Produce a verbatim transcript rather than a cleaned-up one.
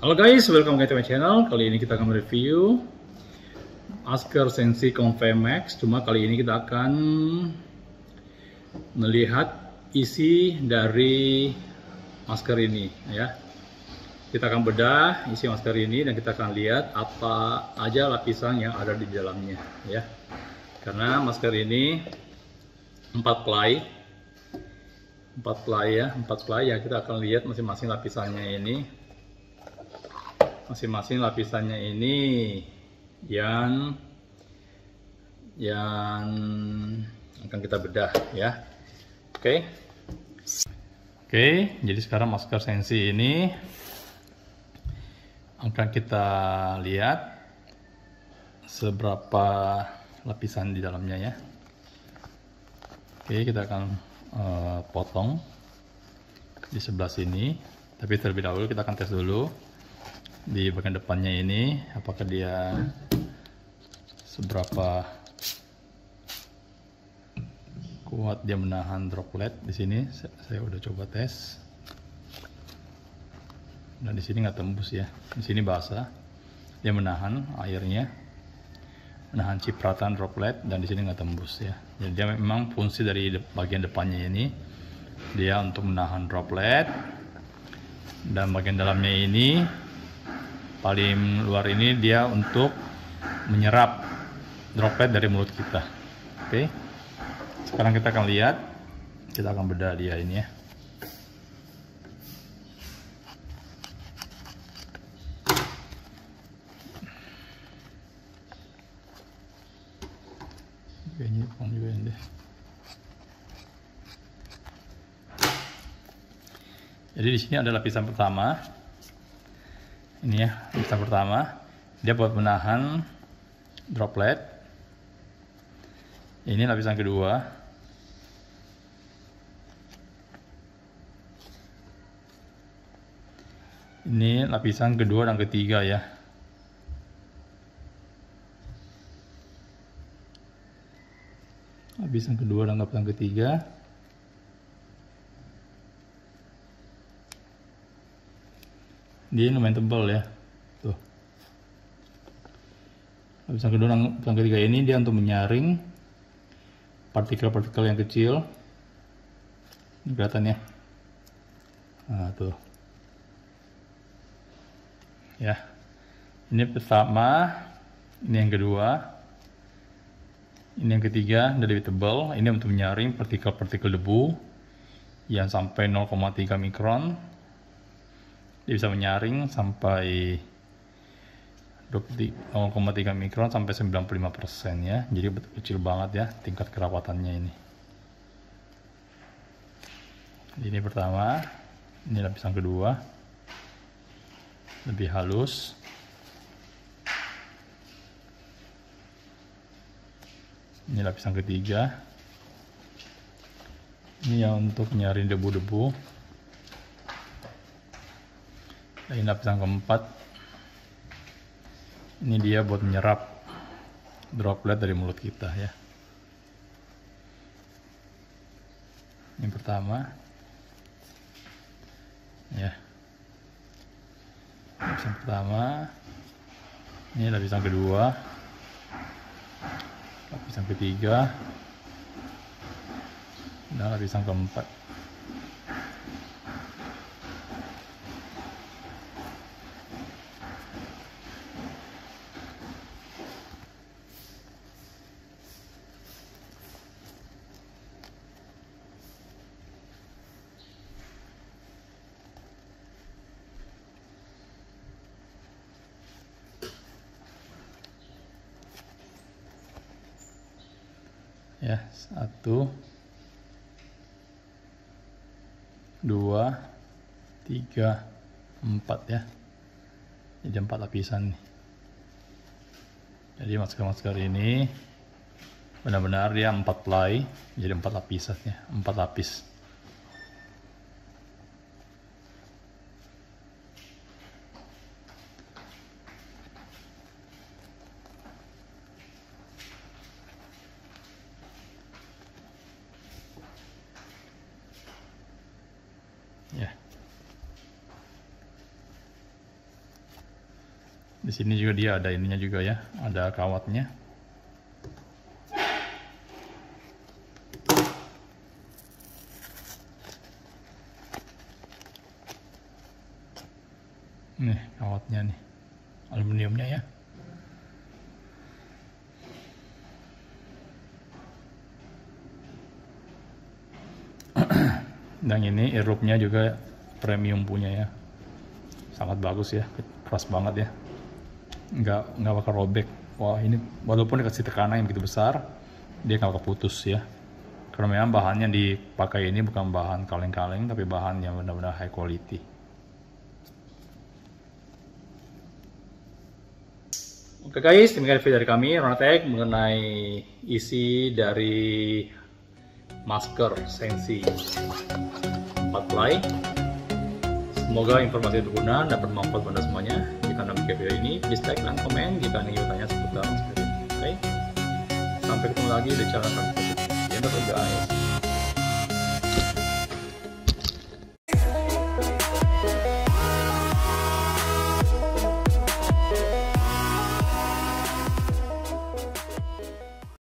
Halo guys, welcome back to my channel. Kali ini kita akan review masker Sensi Convex Mask. Cuma kali ini kita akan melihat isi dari masker ini ya. Kita akan bedah isi masker ini dan kita akan lihat apa aja lapisan yang ada di dalamnya ya. Karena masker ini empat ply, empat ply ya, empat ply ya. Kita akan lihat masing-masing lapisannya ini. Masing-masing lapisannya ini yang yang akan kita bedah ya. Oke. Oke, jadi sekarang masker Sensi ini akan kita lihat seberapa lapisan di dalamnya ya. Oke, kita akan uh, potong di sebelah sini, tapi terlebih dahulu kita akan tes dulu di bagian depannya ini apakah dia seberapa kuat dia menahan droplet. Di sini saya udah coba tes dan di sini nggak tembus ya, di sini basah, dia menahan airnya, menahan cipratan droplet dan di sini nggak tembus ya. Jadi dia memang fungsi dari bagian depannya ini dia untuk menahan droplet, dan bagian dalamnya ini paling luar ini dia untuk menyerap droplet dari mulut kita. Oke, sekarang kita akan lihat, kita akan bedah dia ini ya. Oke, ini pun juga ini. Jadi di sini ada lapisan pertama. Ini ya, lapisan pertama dia buat menahan droplet. Ini lapisan kedua. Ini lapisan kedua dan ketiga ya. Lapisan kedua dan lapisan ketiga. Dia lumayan tebal ya, tuh. Lapisan kedua dan lapisan ketiga ini dia untuk menyaring partikel-partikel yang kecil, ini kelihatannya, nah, tuh. Ya, ini pertama, ini yang kedua, ini yang ketiga, dia lebih tebal. Ini untuk menyaring partikel-partikel debu yang sampai nol koma tiga mikron. Dia bisa menyaring sampai nol koma tiga mikron sampai sembilan puluh lima persen ya. Jadi betul kecil banget ya tingkat kerawatannya ini. Ini pertama, ini lapisan kedua. Lebih halus. Ini lapisan ketiga. Ini yang untuk nyaring debu-debu. Ini lapisan keempat, ini dia buat menyerap droplet dari mulut kita ya. Ini pertama ya, lapisan pertama, ini lapisan kedua, lapisan ketiga dan lapisan keempat. Ya, satu, dua, tiga, empat ya. Jadi empat lapisan nih. Jadi masker-masker ini benar-benar dia empat ply, jadi empat lapisannya, empat lapis. Di sini juga dia ada ininya juga ya, ada kawatnya. Nih kawatnya nih, aluminiumnya ya. Dan ini earloopnya juga premium punya ya, sangat bagus ya, keras banget ya, nggak nggak bakal robek. Wah ini walaupun dikasih tekanan yang begitu besar, dia nggak bakal putus ya, karena memang bahannya dipakai ini bukan bahan kaleng-kaleng, tapi bahan yang benar-benar high quality. Oke guys, demikian video dari kami Ronatech mengenai isi dari masker Sensi empat ply. Semoga informasi berguna dan bermanfaat pada semuanya. Jika Anda menyukai video ini, please like dan komen jika Anda ingin bertanya seputar seperti ini. Oke, sampai ketemu lagi di channel kami. Jangan lupa guys.